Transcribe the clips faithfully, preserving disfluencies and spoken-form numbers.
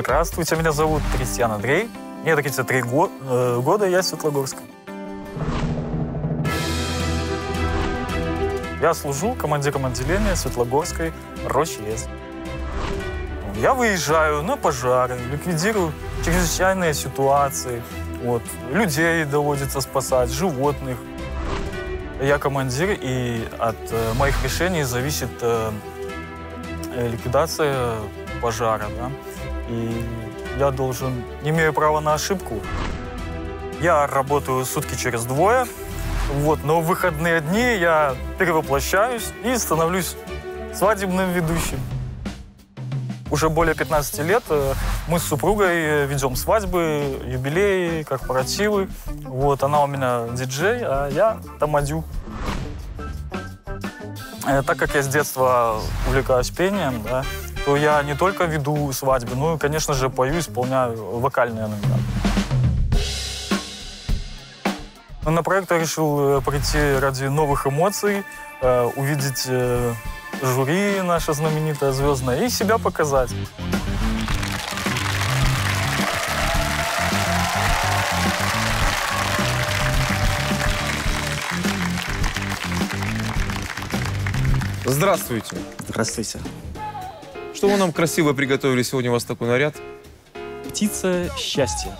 Здравствуйте, меня зовут Трестьян Андрей. Мне тридцать три го э, года, я из Светлогорска. Я служу командиром отделения Светлогорской РОЧ-С. Я выезжаю на пожары, ликвидирую чрезвычайные ситуации. Вот. Людей доводится спасать, животных. Я командир, и от э, моих решений зависит э, ликвидация пожара. Да? И я должен, не имею права на ошибку. Я работаю сутки через двое, вот, но в выходные дни я перевоплощаюсь и становлюсь свадебным ведущим. Уже более пятнадцати лет мы с супругой ведем свадьбы, юбилеи, корпоративы. Вот, она у меня диджей, а я тамадю. Так как я с детства увлекаюсь пением, да, то я не только веду свадьбы, но и, конечно же, пою, исполняю вокальные номера. На проект я решил прийти ради новых эмоций, увидеть жюри, наше знаменитое звездное, и себя показать. Здравствуйте. Здравствуйте. Что вы нам красиво приготовили сегодня, у вас такой наряд? Птица счастья.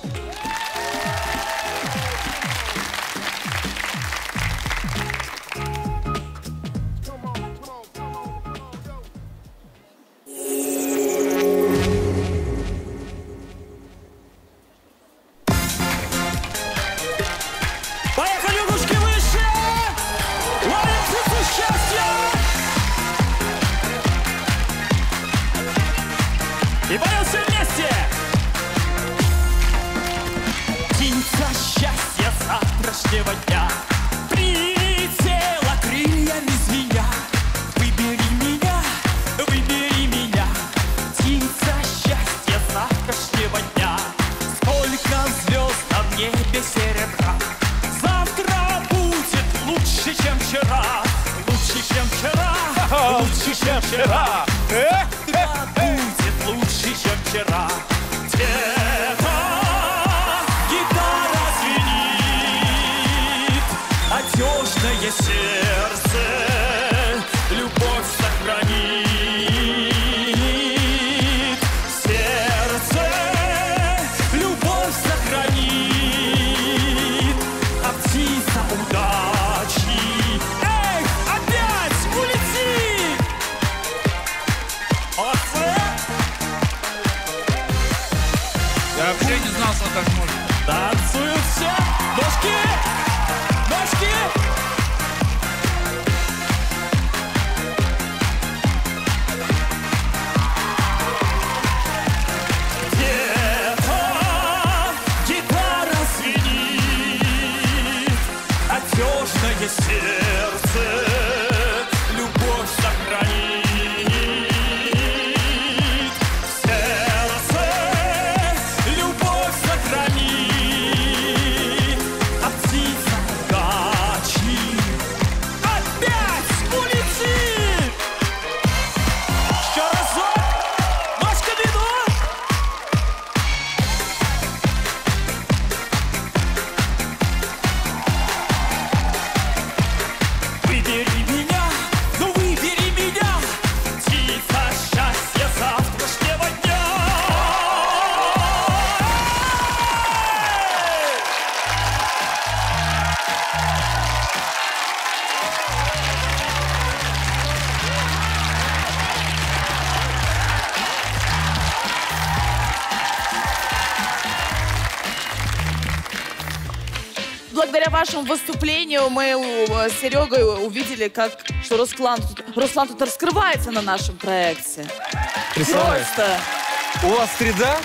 Благодаря вашему выступлению мы с Серегой увидели, как, что Руслан, Руслан тут раскрывается на нашем проекте. Просто. У вас среда,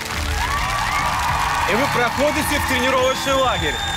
и вы проходите в тренировочный лагерь.